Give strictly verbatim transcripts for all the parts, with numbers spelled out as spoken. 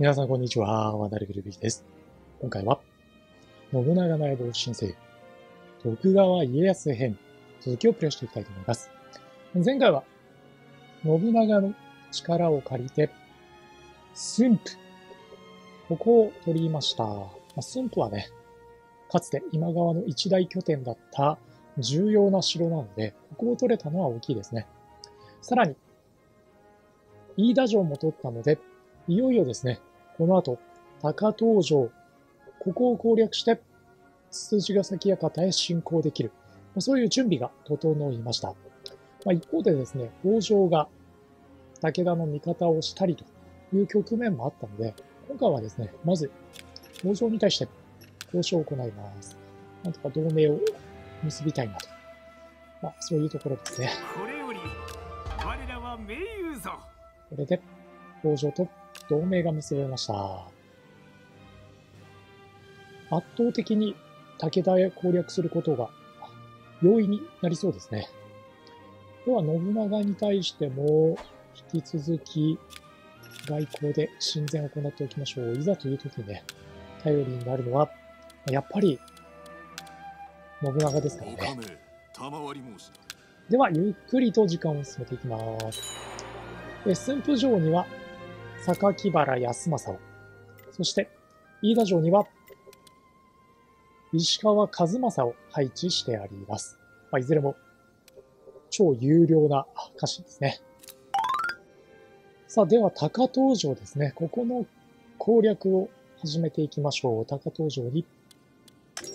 皆さんこんにちは、渡辺裕之です。今回は、信長内部新政、徳川家康編、続きをプレイしていきたいと思います。前回は、信長の力を借りて、駿府、ここを取りました。駿府はね、かつて今川の一大拠点だった重要な城なので、ここを取れたのは大きいですね。さらに、飯田城も取ったので、いよいよですね、この後、高遠城、ここを攻略して、筒子ヶ崎館へ進攻できる。そういう準備が整いました。まあ、一方でですね、北条が武田の味方をしたりという局面もあったので、今回はですね、まず、北条に対して交渉を行います。なんとか同盟を結びたいなと。まあ、そういうところですね。これより、我らは盟友ぞ。これで、北条と同盟が結ばれました。圧倒的に武田へ攻略することが容易になりそうですね。では、信長に対しても、引き続き、外交で親善を行っておきましょう。いざという時にね、頼りになるのは、やっぱり、信長ですからね。では、ゆっくりと時間を進めていきます。駿府城には、榊原康政を、そして飯田城には石川数正を配置してあります。まあ、いずれも超有料な家臣ですね。さあ、では高遠城ですね。ここの攻略を始めていきましょう。高遠城に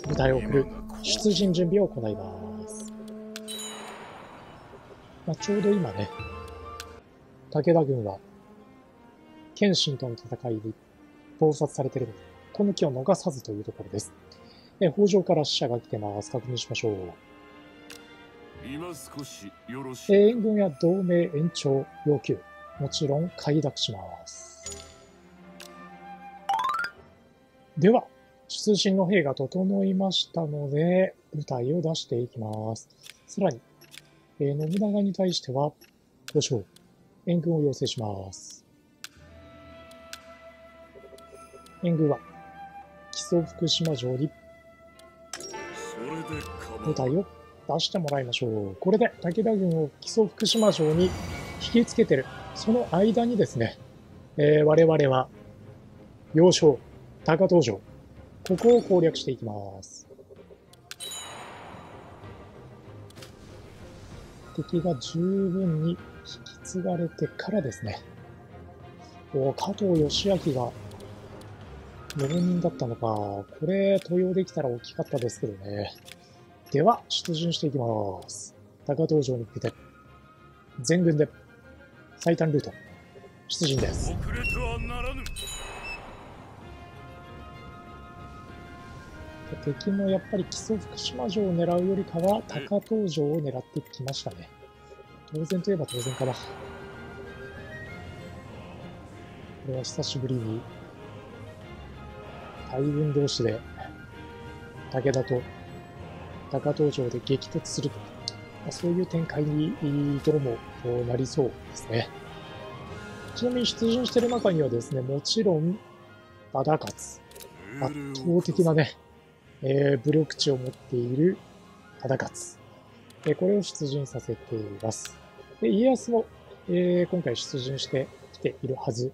部隊を送る出陣準備を行います。まあ、ちょうど今ね、武田軍は謙信との戦いに暴殺されているので、この機を逃さずというところです。え、北条から使者が来てます。確認しましょう。今少しよろしい。援軍や同盟延長要求。もちろん快諾します。では、出陣の兵が整いましたので、部隊を出していきます。さらに、えー、信長に対しては、交渉、援軍を要請します。援軍は木曽福島城に部隊を出してもらいましょう。これで武田軍を木曽福島城に引きつけてる、その間にですね、えー、我々は要衝高遠城、ここを攻略していきます。敵が十分に引き継がれてからですね、お加藤義明がよにんだったのか。これ、登用できたら大きかったですけどね。では、出陣していきます。高遠城に向けて、全軍で、最短ルート、出陣です。遅れてはならぬ。敵もやっぱり木曽福島城を狙うよりかは、高遠城を狙ってきましたね。当然といえば当然かな。これは久しぶりに、大軍同士で武田と高遠城で激突すると、そういう展開にどうもなりそうですね。ちなみに出陣している中にはですね、もちろん忠勝、圧倒的なね、えー、武力値を持っている忠勝、えー、これを出陣させています。で、家康も、えー、今回出陣してきているはず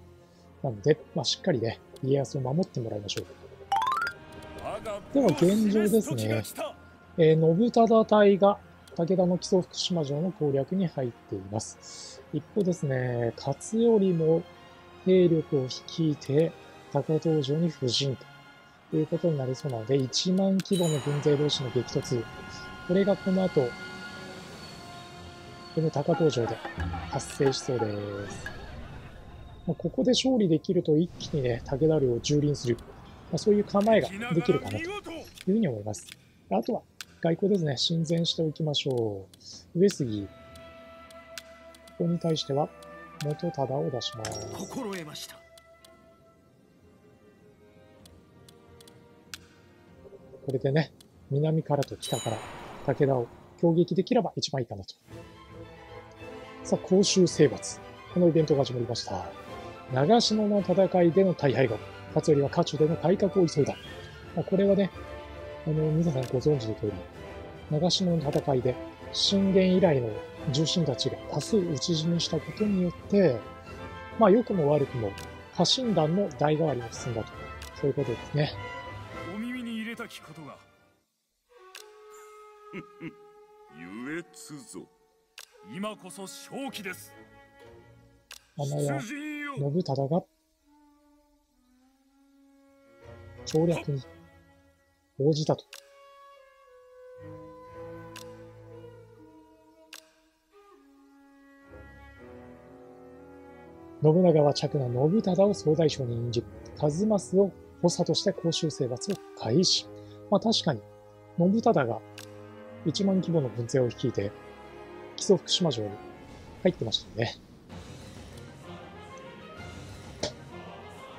なので、まあ、しっかりね、家康を守ってもらいましょう。では現状ですね、えー、信忠隊が武田の木曽福島城の攻略に入っています。一方ですね、勝頼も兵力を率いて高遠城に布陣ということになりそうなので、いちまん規模の軍勢同士の激突。これがこの後、この高遠城で発生しそうです。ここで勝利できると一気にね、武田領を蹂躙する。まあ、そういう構えができるかなというふうに思います。あとは外交ですね。親善しておきましょう。上杉。ここに対しては元忠を出します。心得ました。これでね、南からと北から武田を攻撃できれば一番いいかなと。さあ、甲州征伐。このイベントが始まりました。長篠の戦いでの大敗後、勝頼は家中での改革を急いだ。まあ、これはね、あの、皆さんご存知の通り、長篠の戦いで、信玄以来の重臣たちが多数討ち死にしたことによって、まあ、良くも悪くも、家臣団の代替わりが進んだと。そういうことですね。お耳に入れたきことが。ふっふっ、ゆえつぞ。今こそ正気です。穴や信忠が調略に応じたと。信長は嫡男信忠を総大将に任じ、数正を補佐として甲州征伐を開始。まあ確かに、信忠がいちまん規模の軍勢を率いて、木曽福島城に入ってましたよね。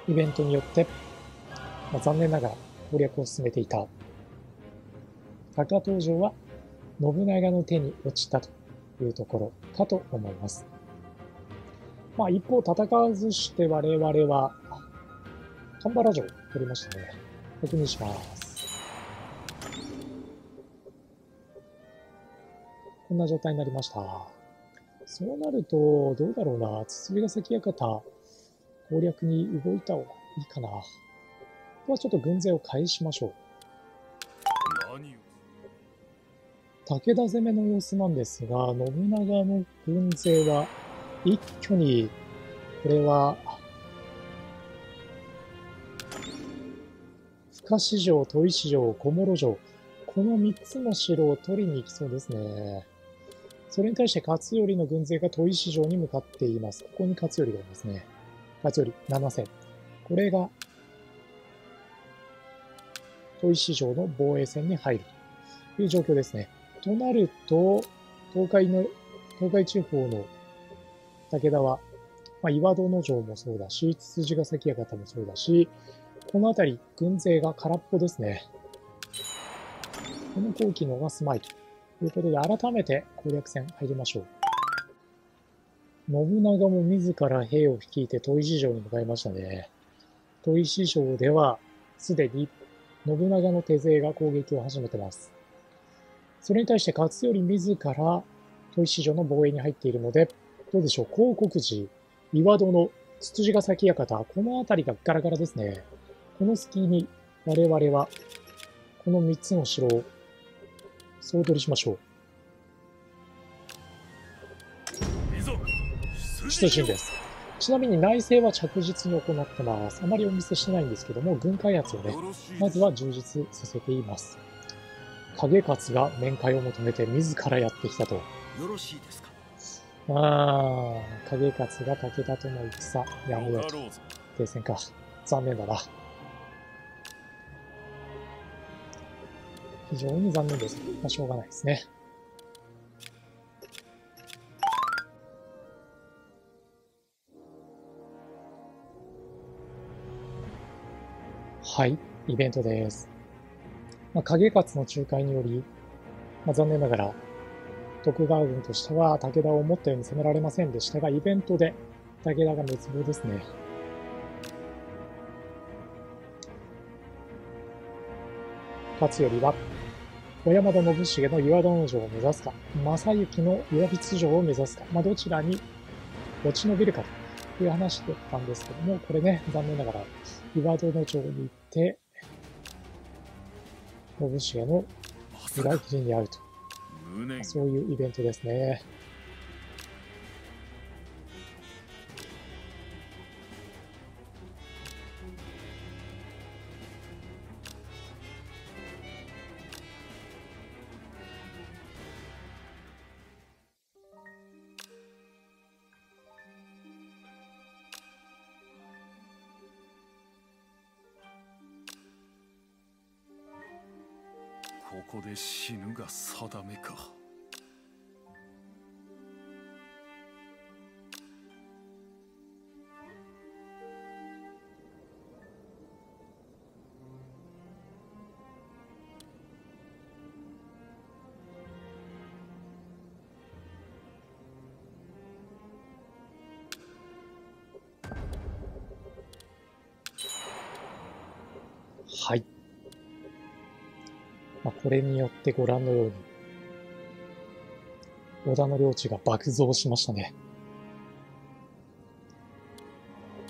イベントによって、まあ、残念ながら攻略を進めていた高遠城は信長の手に落ちたというところかと思います。まあ一方戦わずして我々は蒲原城を取りましたね。確認します。こんな状態になりました。そうなるとどうだろうな。筒ヶ関館攻略に動いた方がいいかな。ここはちょっと軍勢を返しましょう。武田攻めの様子なんですが、信長の軍勢は一挙に、これは、深志城、戸石城、小諸城、このみっつの城を取りに行きそうですね。それに対して勝頼の軍勢が戸石城に向かっています。ここに勝頼がいますね。勝頼ななせん。これが、戸石城の防衛戦に入るという状況ですね。となると、東海の、東海地方の武田は、まあ、岩殿城もそうだし、つつじヶ関館もそうだし、この辺り、軍勢が空っぽですね。この好機能が住まいということで、改めて攻略戦入りましょう。信長も自ら兵を率いて戸石城に向かいましたね。戸石城では、すでに信長の手勢が攻撃を始めてます。それに対して勝頼自ら戸石城の防衛に入っているので、どうでしょう、興国寺、岩殿、つつじヶ関館、この辺りがガラガラですね。この隙に我々は、このみっつの城を総取りしましょう。出陣です。ちなみに内政は着実に行ってます。あまりお見せしてないんですけども、軍開発をね、まずは充実させています。景勝が面会を求めて自らやってきたと。よろしいですか。ああ、景勝が武田との戦、やめようと。停戦か。残念だな。非常に残念です。まあ、しょうがないですね。はい、イベントです。まあ、景勝の仲介により、まあ、残念ながら、徳川軍としては武田を思ったように攻められませんでしたが、イベントで武田が滅亡ですね。勝頼は、小山田信繁の岩殿城を目指すか、正行の岩櫃城を目指すか、まあ、どちらに落ち延びるかという話だったんですけども、これね、残念ながら、岩殿城に行って、信繁の裏切りに遭うと。そういうイベントですね。ここで死ぬが定めか。まあ、これによってご覧のように、織田の領地が爆増しましたね。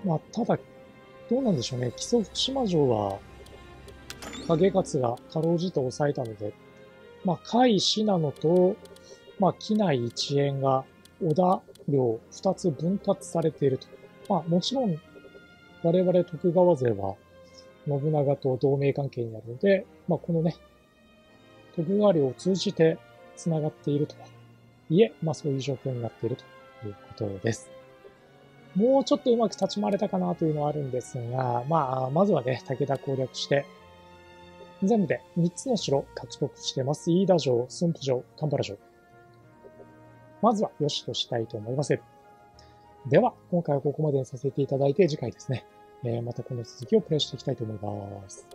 まあ、ただ、どうなんでしょうね。木曽福島城は、景勝がかろうじて抑えたので、まあ、甲斐信濃と、まあ、畿内一円が織田領二つ分割されていると。まあ、もちろん、我々徳川勢は、信長と同盟関係にあるので、まあ、このね、徳川領を通じて繋がっているとはいえ、まあ、そういう状況になっているということです。もうちょっとうまく立ち回れたかなというのはあるんですが、まあ、まずはね、武田攻略して、全部でみっつの城獲得してます。飯田城、駿府城、蒲原城。まずはよしとしたいと思います。では、今回はここまでにさせていただいて、次回ですね、えー、またこの続きをプレイしていきたいと思います。